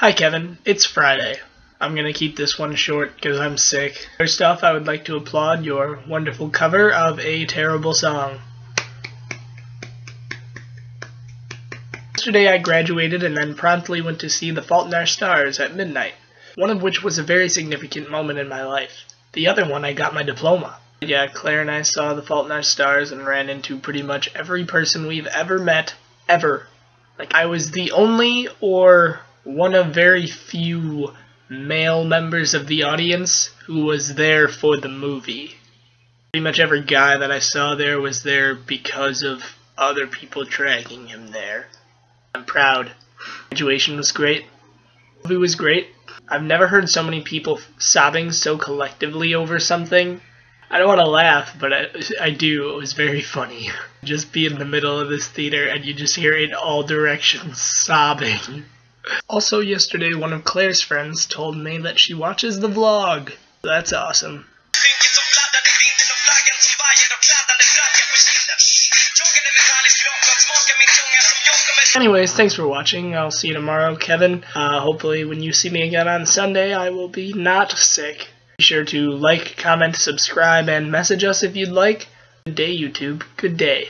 Hi Kevin, it's Friday. I'm gonna keep this one short because I'm sick. First off, I would like to applaud your wonderful cover of A Terrible Song. Yesterday I graduated and then promptly went to see The Fault in Our Stars at midnight, one of which was a very significant moment in my life. The other one, I got my diploma. Yeah, Claire and I saw The Fault in Our Stars and ran into pretty much every person we've ever met, ever. Like, I was the only or one of very few male members of the audience who was there for the movie. Pretty much every guy that I saw there was there because of other people dragging him there. I'm proud. Graduation was great. The movie was great. I've never heard so many people sobbing so collectively over something. I don't want to laugh, but I do. It was very funny. Just be in the middle of this theater and you just hear it in all directions sobbing. Also yesterday, one of Claire's friends told me that she watches the vlog. That's awesome. Anyways, thanks for watching. I'll see you tomorrow, Kevin. Hopefully when you see me again on Sunday, I will be not sick. Be sure to like, comment, subscribe, and message us if you'd like. Good day, YouTube. Good day.